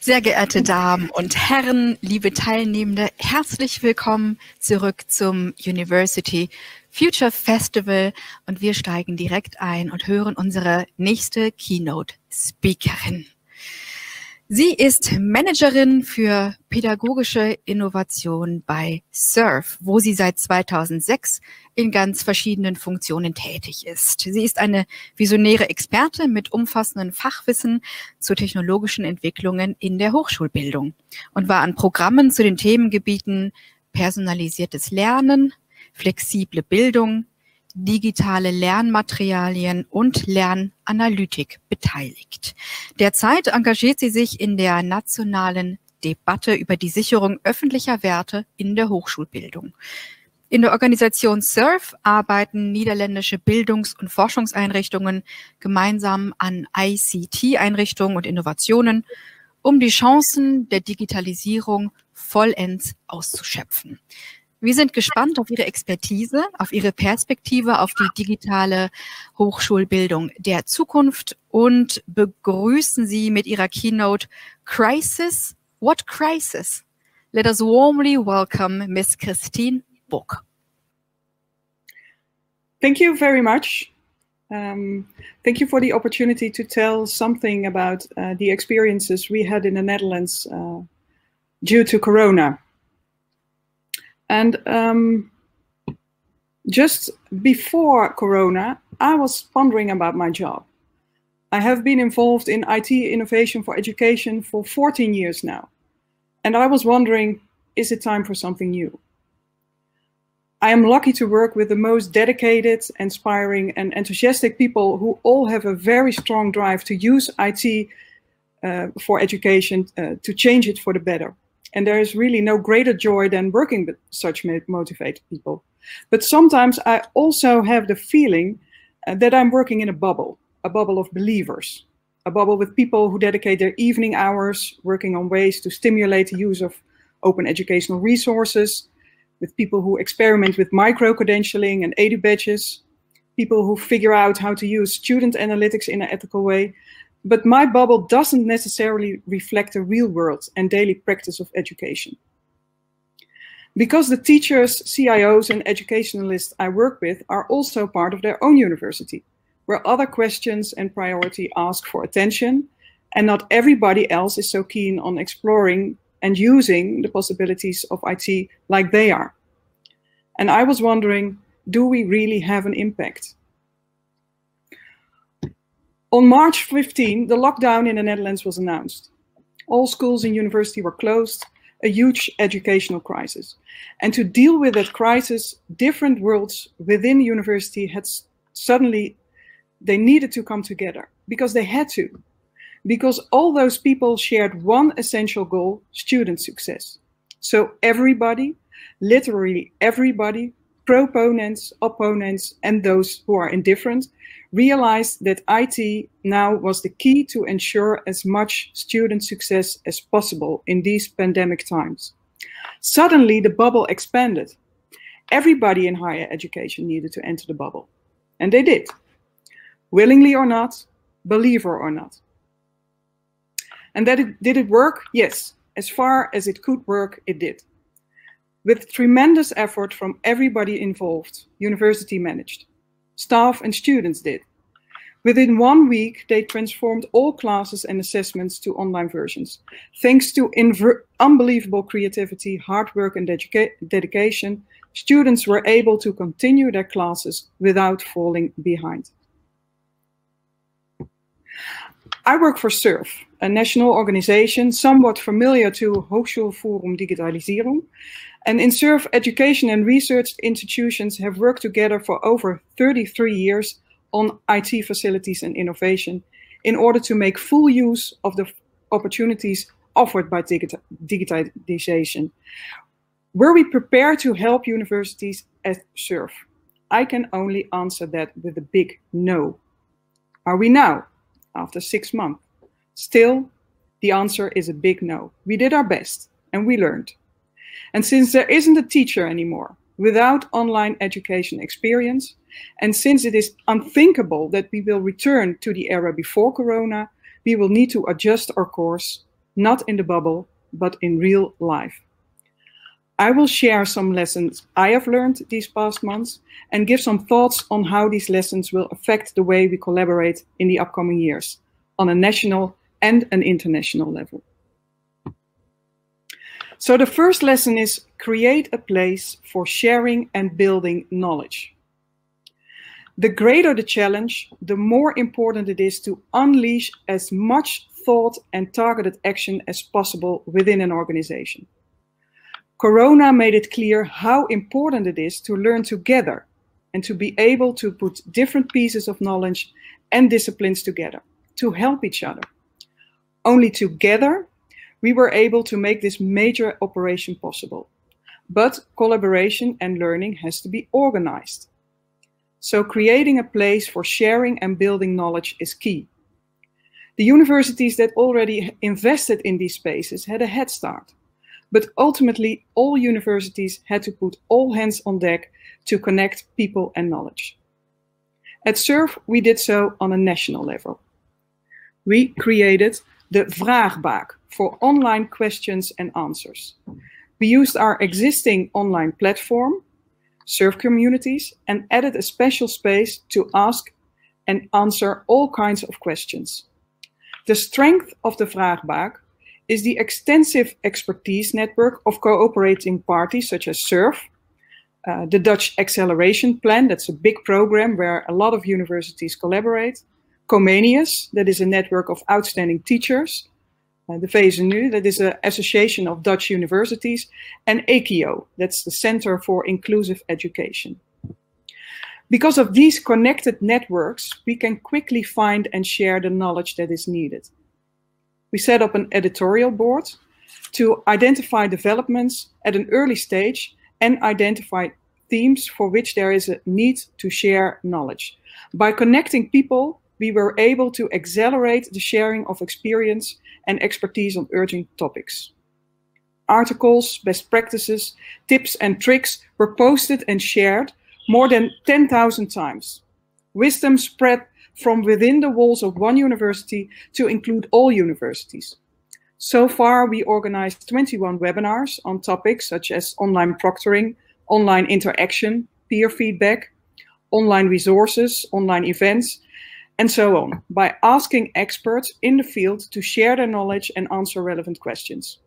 Sehr geehrte Damen und Herren, liebe Teilnehmende, herzlich willkommen zurück zum University:Future Festival und wir steigen direkt ein und hören unsere nächste Keynote-Speakerin. Sie ist Managerin für pädagogische Innovation bei SURF, wo sie seit 2006 in ganz verschiedenen Funktionen tätig ist. Sie ist eine visionäre Experte mit umfassendem Fachwissen zu technologischen Entwicklungen in der Hochschulbildung und war an Programmen zu den Themengebieten personalisiertes Lernen, flexible Bildung, digitale Lernmaterialien und Lernanalytik beteiligt. Derzeit engagiert sie sich in der nationalen Debatte über die Sicherung öffentlicher Werte in der Hochschulbildung. In der Organisation SURF arbeiten niederländische Bildungs- und Forschungseinrichtungen gemeinsam an ICT-Einrichtungen und Innovationen, um die Chancen der Digitalisierung vollends auszuschöpfen. Wir sind gespannt auf Ihre Expertise, auf Ihre Perspektive, auf die digitale Hochschulbildung der Zukunft und begrüßen Sie mit Ihrer Keynote Crisis, What Crisis? Let us warmly welcome Miss Christien Bok. Thank you very much. Thank you for the opportunity to tell something about the experiences we had in the Netherlands due to Corona. And just before Corona, I was pondering about my job. I have been involved in IT innovation for education for 14 years now. And I was wondering, is it time for something new? I am lucky to work with the most dedicated, inspiring and enthusiastic people who all have a very strong drive to use IT for education, to change it for the better. And there is really no greater joy than working with such motivated people. But sometimes I also have the feeling that I'm working in a bubble of believers, a bubble with people who dedicate their evening hours working on ways to stimulate the use of open educational resources, with people who experiment with micro-credentialing and edu badges, people who figure out how to use student analytics in an ethical way. But my bubble doesn't necessarily reflect the real world and daily practice of education. Because the teachers, CIOs and educationalists I work with are also part of their own university, where other questions and priority ask for attention, and not everybody else is so keen on exploring and using the possibilities of IT like they are. And I was wondering, do we really have an impact? On March 15, the lockdown in the Netherlands was announced. All schools and universities were closed, a huge educational crisis. And to deal with that crisis, different worlds within university had suddenly, they needed to come together because they had to. Because all those people shared one essential goal, student success. So everybody, literally everybody, proponents, opponents, and those who are indifferent, realized that IT now was the key to ensure as much student success as possible in these pandemic times. Suddenly, the bubble expanded. Everybody in higher education needed to enter the bubble. And they did, willingly or not, believer or not. And did it work? Yes, as far as it could work, it did. With tremendous effort from everybody involved, university managed. Staff and students did. Within 1 week, they transformed all classes and assessments to online versions. Thanks to unbelievable creativity, hard work and dedication, students were able to continue their classes without falling behind. I work for SURF, a national organization somewhat familiar to Hochschulforum Digitalisierung. And in SURF, education and research institutions have worked together for over 33 years on IT facilities and innovation in order to make full use of the opportunities offered by digitalization. Were we prepared to help universities at SURF? I can only answer that with a big no. Are we now, after 6 months? Still, the answer is a big no. We did our best and we learned. And since there isn't a teacher anymore without online education experience, and since it is unthinkable that we will return to the era before Corona, we will need to adjust our course, not in the bubble, but in real life. I will share some lessons I have learned these past months and give some thoughts on how these lessons will affect the way we collaborate in the upcoming years on a national and an international level. So the first lesson is create a place for sharing and building knowledge. The greater the challenge, the more important it is to unleash as much thought and targeted action as possible within an organization. Corona made it clear how important it is to learn together and to be able to put different pieces of knowledge and disciplines together to help each other. Only together we were able to make this major operation possible. But collaboration and learning has to be organized. So creating a place for sharing and building knowledge is key. The universities that already invested in these spaces had a head start. But ultimately, all universities had to put all hands on deck to connect people and knowledge. At SURF, we did so on a national level. We created the Vraagbaak for online questions and answers. We used our existing online platform, SURF communities, and added a special space to ask and answer all kinds of questions. The strength of the Vraagbaak is the extensive expertise network of cooperating parties such as SURF, the Dutch Acceleration Plan, that's a big program where a lot of universities collaborate, Comenius, that is a network of outstanding teachers, the VSNU, that is an association of Dutch universities, and ACIO, that's the Center for Inclusive Education. Because of these connected networks, we can quickly find and share the knowledge that is needed. We set up an editorial board to identify developments at an early stage and identify themes for which there is a need to share knowledge. By connecting people, we were able to accelerate the sharing of experience and expertise on urgent topics. Articles, best practices, tips and tricks were posted and shared more than 10,000 times. Wisdom spread from within the walls of one university to include all universities. So far, we organized 21 webinars on topics such as online proctoring, online interaction, peer feedback, online resources, online events, and so on, by asking experts in the field to share their knowledge and answer relevant questions.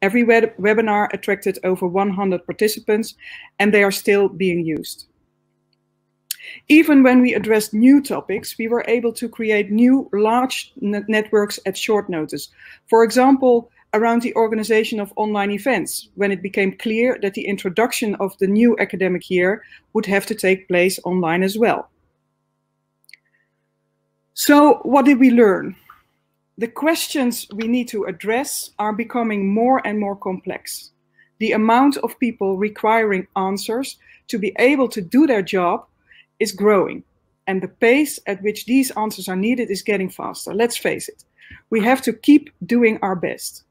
Every webinar attracted over 100 participants, and they are still being used. Even when we addressed new topics, we were able to create new large networks at short notice. For example, around the organization of online events, when it became clear that the introduction of the new academic year would have to take place online as well. So what did we learn? The questions we need to address are becoming more and more complex. The amount of people requiring answers to be able to do their job is growing, and the pace at which these answers are needed is getting faster. Let's face it, we have to keep doing our best.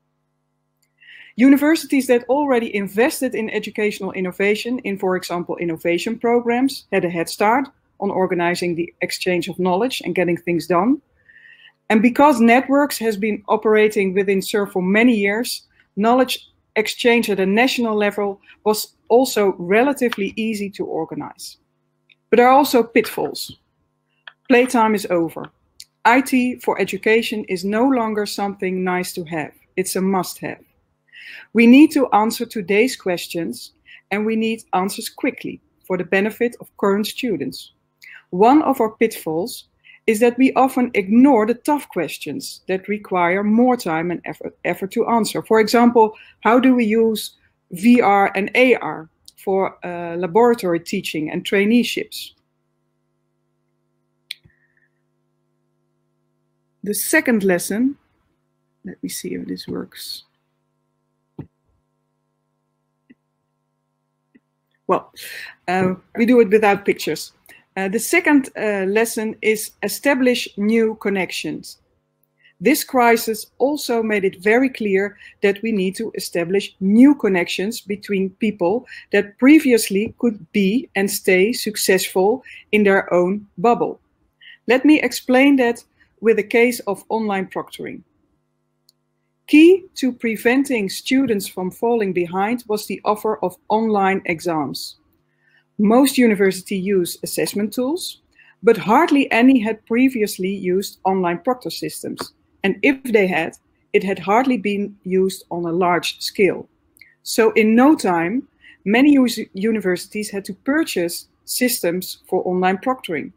Universities that already invested in educational innovation, in, for example, innovation programs, had a head start on organizing the exchange of knowledge and getting things done. And because Networks has been operating within SURF for many years, knowledge exchange at a national level was also relatively easy to organize. But there are also pitfalls. Playtime is over. IT for education is no longer something nice to have. It's a must-have. We need to answer today's questions, and we need answers quickly for the benefit of current students. One of our pitfalls is that we often ignore the tough questions that require more time and effort to answer. For example, how do we use VR and AR for laboratory teaching and traineeships? The second lesson, let me see if this works. Well, we do it without pictures. The second lesson is establish new connections. This crisis also made it very clear that we need to establish new connections between people that previously could be and stay successful in their own bubble. Let me explain that with a case of online proctoring. Key to preventing students from falling behind was the offer of online exams. Most universities use assessment tools, but hardly any had previously used online proctor systems. And if they had, it had hardly been used on a large scale. So in no time, many universities had to purchase systems for online proctoring.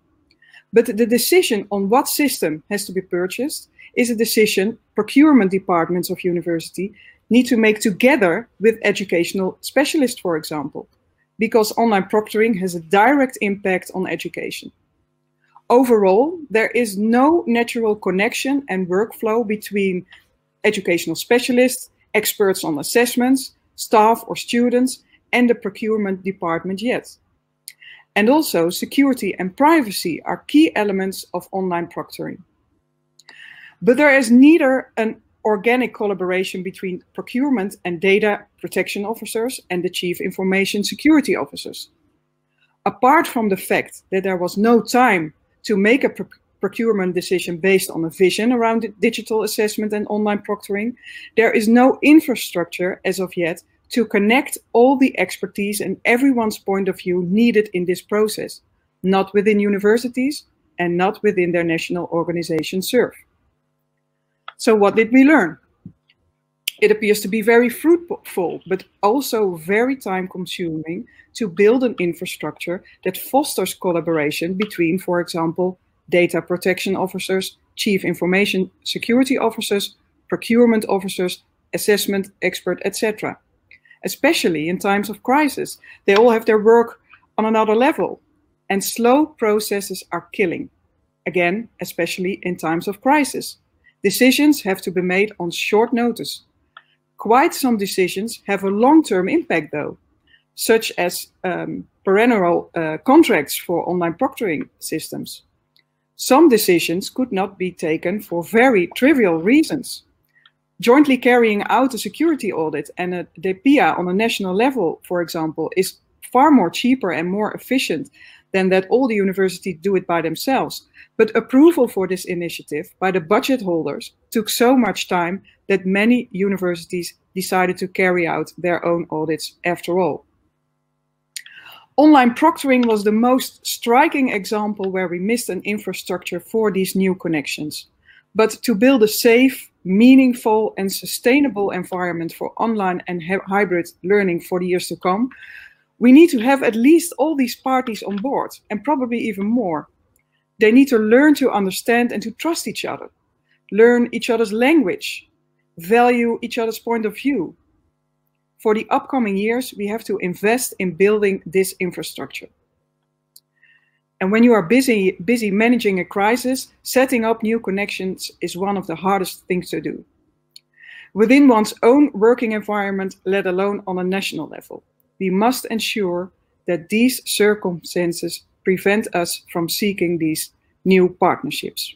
But the decision on what system has to be purchased is a decision procurement departments of university need to make together with educational specialists, for example, because online proctoring has a direct impact on education. Overall, there is no natural connection and workflow between educational specialists, experts on assessments, staff or students, and the procurement department yet. And also, security and privacy are key elements of online proctoring. But there is neither an organic collaboration between procurement and data protection officers and the chief information security officers. Apart from the fact that there was no time to make a procurement decision based on a vision around digital assessment and online proctoring, there is no infrastructure as of yet to connect all the expertise and everyone's point of view needed in this process, not within universities and not within their national organization SURF. So what did we learn? It appears to be very fruitful, but also very time-consuming to build an infrastructure that fosters collaboration between, for example, data protection officers, chief information security officers, procurement officers, assessment expert, etc. Especially in times of crisis, they all have their work on another level, and slow processes are killing. Again, especially in times of crisis. Decisions have to be made on short notice. Quite some decisions have a long-term impact though, such as perennial contracts for online proctoring systems. Some decisions could not be taken for very trivial reasons. Jointly carrying out a security audit and a DPIA on a national level, for example, is far more cheaper and more efficient than that all the universities do it by themselves. But approval for this initiative by the budget holders took so much time that many universities decided to carry out their own audits after all. Online proctoring was the most striking example where we missed an infrastructure for these new connections. But to build a safe, meaningful and sustainable environment for online and hybrid learning for the years to come, we need to have at least all these parties on board, and probably even more. They need to learn to understand and to trust each other, learn each other's language, value each other's point of view. For the upcoming years, we have to invest in building this infrastructure. And when you are busy managing a crisis, setting up new connections is one of the hardest things to do. Within one's own working environment, let alone on a national level. We must ensure that these circumstances prevent us from seeking these new partnerships.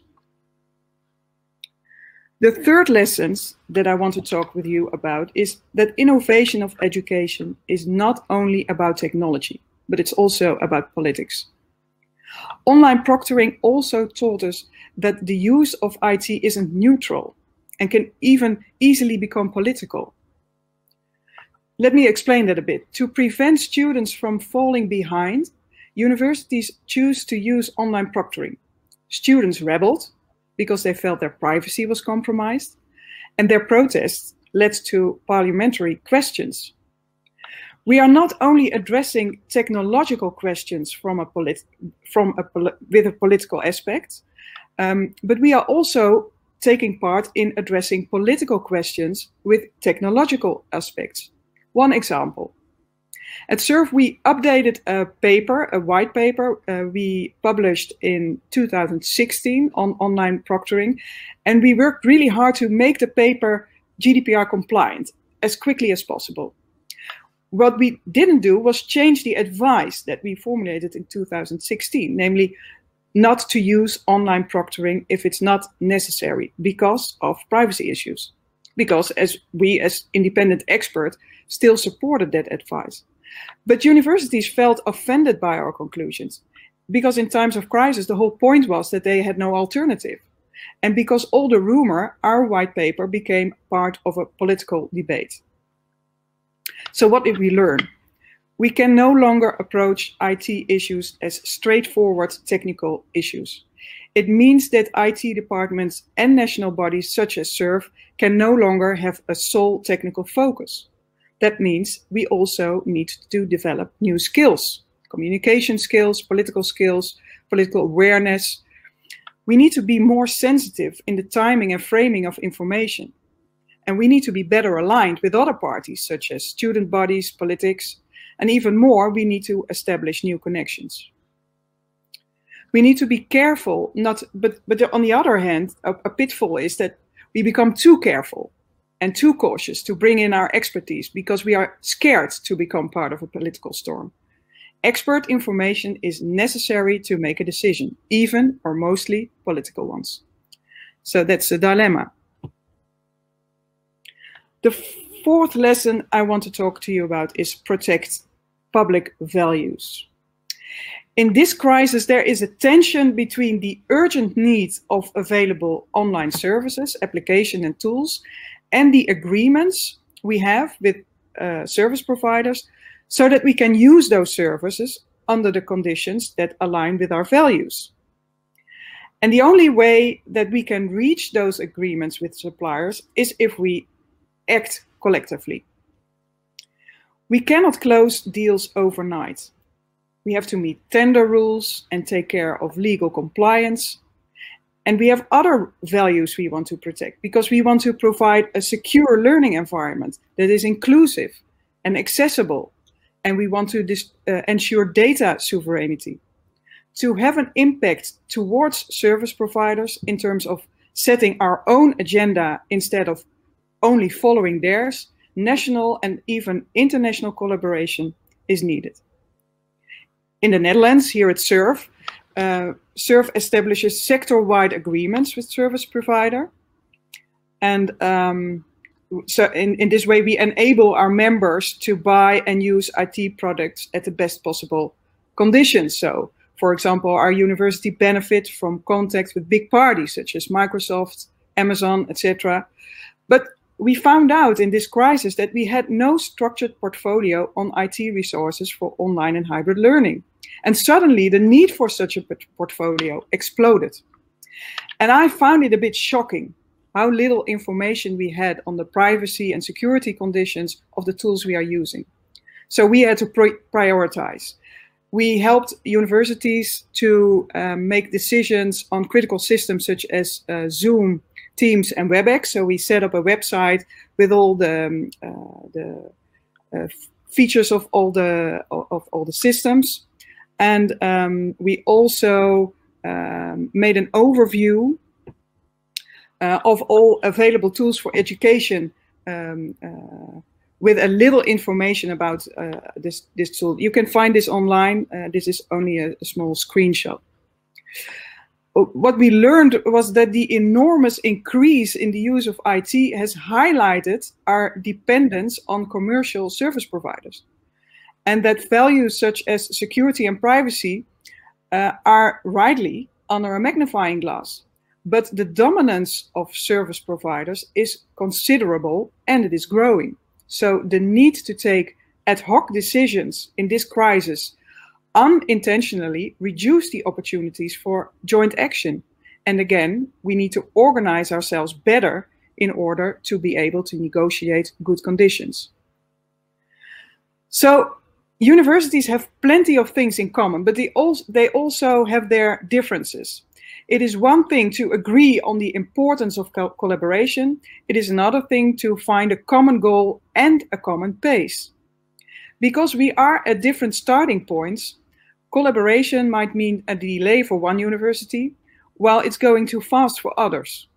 The third lesson that I want to talk with you about is that innovation of education is not only about technology, but it's also about politics. Online proctoring also taught us that the use of IT isn't neutral and can even easily become political. Let me explain that a bit. To prevent students from falling behind, universities choose to use online proctoring. Students rebelled because they felt their privacy was compromised, and their protests led to parliamentary questions. We are not only addressing technological questions with a political aspect, but we are also taking part in addressing political questions with technological aspects. One example, at SURF we updated a white paper we published in 2016 on online proctoring, and we worked really hard to make the paper GDPR compliant as quickly as possible. What we didn't do was change the advice that we formulated in 2016, namely not to use online proctoring if it's not necessary because of privacy issues. Because we as independent experts still supported that advice. But universities felt offended by our conclusions because in times of crisis, the whole point was that they had no alternative. And because all the rumor, our white paper became part of a political debate. So what did we learn? We can no longer approach IT issues as straightforward technical issues. It means that IT departments and national bodies such as SURF can no longer have a sole technical focus. That means we also need to develop new skills, communication skills, political awareness. We need to be more sensitive in the timing and framing of information. And we need to be better aligned with other parties, such as student bodies, politics, and even more, we need to establish new connections. We need to be careful, but on the other hand, a pitfall is that we become too careful and too cautious to bring in our expertise because we are scared to become part of a political storm. Expert information is necessary to make a decision, even or mostly political ones. So that's a dilemma. The fourth lesson I want to talk to you about is protect public values. In this crisis, there is a tension between the urgent need of available online services, applications and tools, and the agreements we have with service providers so that we can use those services under the conditions that align with our values. And the only way that we can reach those agreements with suppliers is if we act collectively. We cannot close deals overnight. We have to meet tender rules and take care of legal compliance. And we have other values we want to protect because we want to provide a secure learning environment that is inclusive and accessible. And we want to ensure data sovereignty. To have an impact towards service providers in terms of setting our own agenda instead of only following theirs, national and even international collaboration is needed. In the Netherlands, here at SURF, SURF establishes sector-wide agreements with service provider. And so in this way, we enable our members to buy and use IT products at the best possible conditions. So, for example, our university benefits from contacts with big parties such as Microsoft, Amazon, etc. But we found out in this crisis that we had no structured portfolio on IT resources for online and hybrid learning. And suddenly the need for such a portfolio exploded. And I found it a bit shocking how little information we had on the privacy and security conditions of the tools we are using. So we had to prioritize. We helped universities to make decisions on critical systems such as Zoom, Teams and WebEx. So we set up a website with all the features of all the systems, and we also made an overview of all available tools for education with a little information about this tool. You can find this online. This is only a small screenshot. What we learned was that the enormous increase in the use of IT has highlighted our dependence on commercial service providers, and that values such as security and privacy are rightly under a magnifying glass. But the dominance of service providers is considerable and it is growing. So the need to take ad hoc decisions in this crisis unintentionally reduce the opportunities for joint action. And again, we need to organize ourselves better in order to be able to negotiate good conditions. So universities have plenty of things in common, but they also have their differences. It is one thing to agree on the importance of collaboration. It is another thing to find a common goal and a common pace. Because we are at different starting points, collaboration might mean a delay for one university, while it's going too fast for others.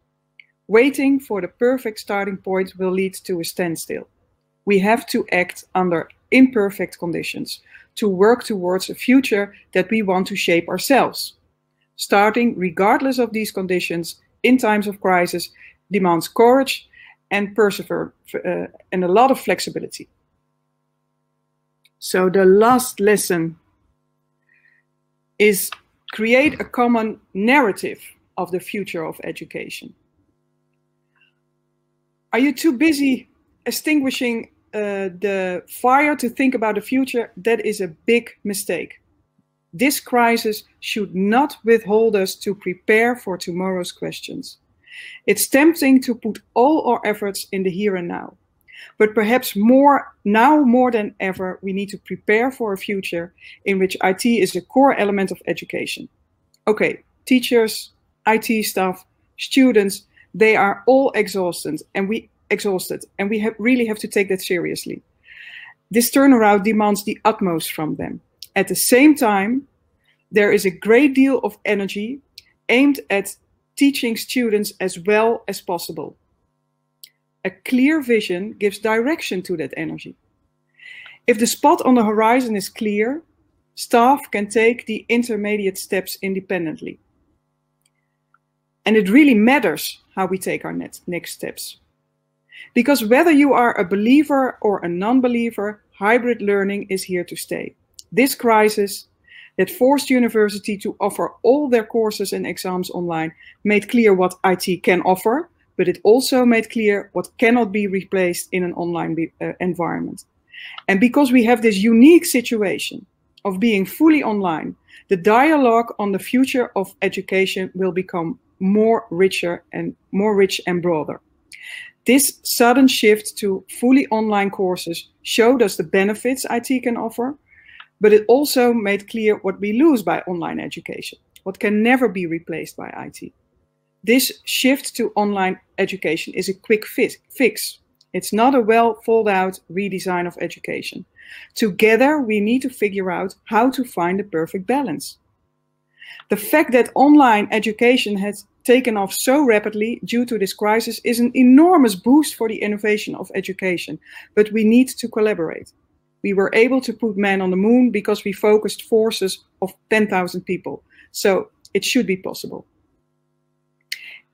Waiting for the perfect starting point will lead to a standstill. We have to act under imperfect conditions to work towards a future that we want to shape ourselves. Starting, regardless of these conditions, in times of crisis, demands courage and perseverance and a lot of flexibility. So the last lesson is create a common narrative of the future of education. Are you too busy extinguishing the fire to think about the future? That is a big mistake. This crisis should not withhold us to prepare for tomorrow's questions. It's tempting to put all our efforts in the here and now, but perhaps now more than ever, we need to prepare for a future in which IT is a core element of education. Okay, teachers, IT staff, students, they are all exhausted, and we really have to take that seriously. This turnaround demands the utmost from them. At the same time, there is a great deal of energy aimed at teaching students as well as possible. A clear vision gives direction to that energy. If the spot on the horizon is clear, staff can take the intermediate steps independently. And it really matters how we take our next steps. Because whether you are a believer or a non-believer, hybrid learning is here to stay. This crisis that forced universities to offer all their courses and exams online made clear what IT can offer, but it also made clear what cannot be replaced in an online environment. And because we have this unique situation of being fully online, the dialogue on the future of education will become more rich and broader. This sudden shift to fully online courses showed us the benefits IT can offer, but it also made clear what we lose by online education, what can never be replaced by IT. This shift to online education is a quick fix. It's not a well thought out redesign of education. Together, we need to figure out how to find the perfect balance. The fact that online education has taken off so rapidly due to this crisis is an enormous boost for the innovation of education, but we need to collaborate. We were able to put man on the moon because we focused forces of 10,000 people. So it should be possible.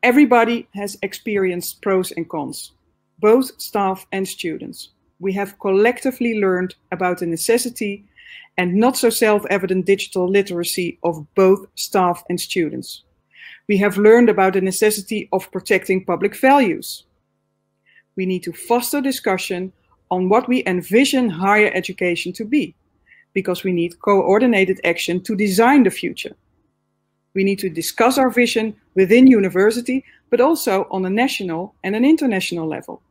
Everybody has experienced pros and cons, both staff and students. We have collectively learned about the necessity and not so self-evident digital literacy of both staff and students. We have learned about the necessity of protecting public values. We need to foster discussion on what we envision higher education to be, because we need coordinated action to design the future. We need to discuss our vision within university, but also on a national and an international level.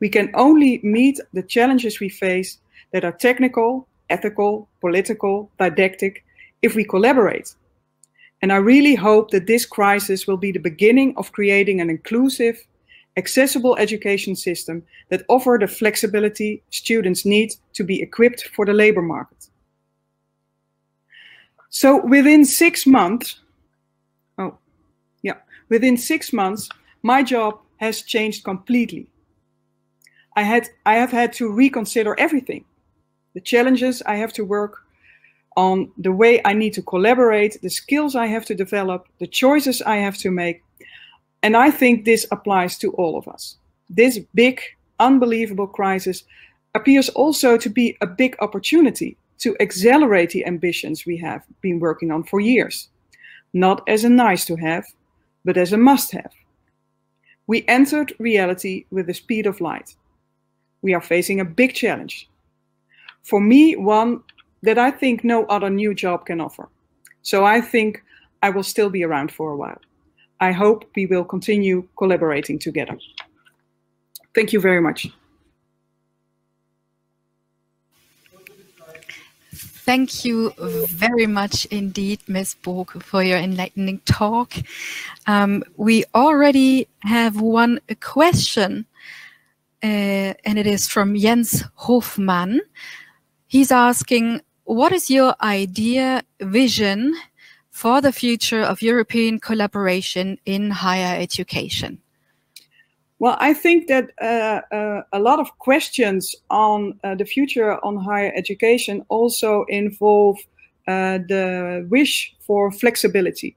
We can only meet the challenges we face that are technical, ethical, political, didactic, if we collaborate. And I really hope that this crisis will be the beginning of creating an inclusive, accessible education system that offers the flexibility students need to be equipped for the labor market. So within 6 months, my job has changed completely. I have had to reconsider everything. The challenges I have to work on, the way I need to collaborate, the skills I have to develop, the choices I have to make. And I think this applies to all of us. This big, unbelievable crisis appears also to be a big opportunity to accelerate the ambitions we have been working on for years, not as a nice to have, but as a must have. We entered reality with the speed of light. We are facing a big challenge. For me, one that I think no other new job can offer. So I think I will still be around for a while. I hope we will continue collaborating together. Thank you very much. Thank you very much indeed, Ms. Bok, for your enlightening talk. We already have one question, and it is from Jens Hofmann. He's asking, what is your vision for the future of European collaboration in higher education? Well, I think that a lot of questions on the future on higher education also involve the wish for flexibility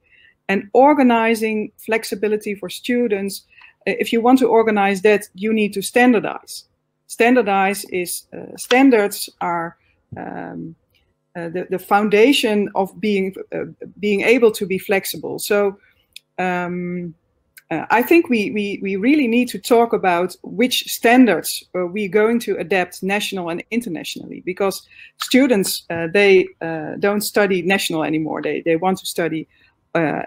and organizing flexibility for students. If you want to organize that, you need to standardize. Standards are the foundation of being able to be flexible. So I think we really need to talk about which standards we're going to adapt national and internationally, because students, they don't study national anymore. They want to study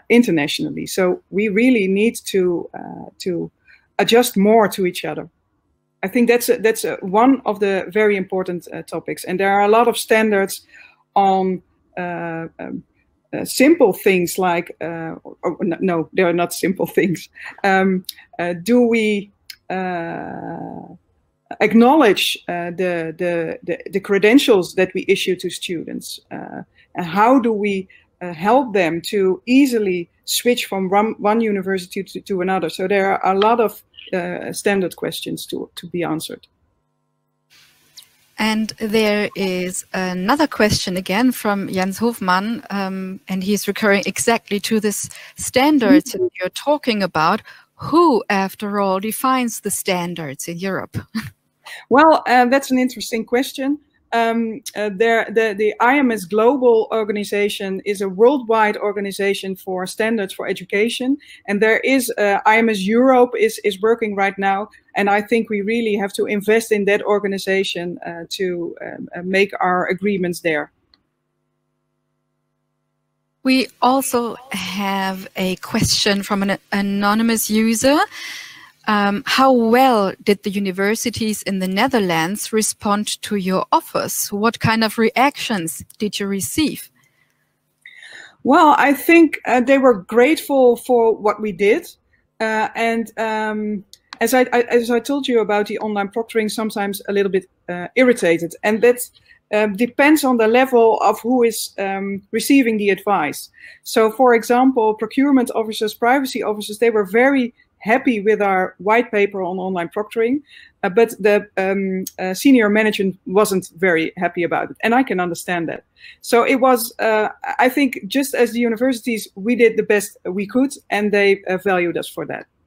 internationally. So we really need to adjust more to each other. I think that's one of the very important topics. And there are a lot of standards on simple things like, no, they are not simple things. Do we acknowledge the credentials that we issue to students? And how do we help them to easily switch from one university to another? So there are a lot of standard questions to be answered. And there is another question again from Jens Hofmann, and he's recurring exactly to this standards that you're talking about. Who, after all, defines the standards in Europe? Well, that's an interesting question. The IMS Global Organization is a worldwide organization for standards for education, and there is IMS Europe is working right now, and I think we really have to invest in that organization to make our agreements there. We also have a question from an anonymous user. How well did the universities in the Netherlands respond to your offers? What kind of reactions did you receive? Well, I think they were grateful for what we did. And as I told you about the online proctoring, sometimes a little bit irritated. And that depends on the level of who is receiving the advice. So, for example, procurement officers, privacy officers, they were very happy with our white paper on online proctoring, but the senior management wasn't very happy about it, and I can understand that. So it was, I think, just as the universities, we did the best we could, and they valued us for that.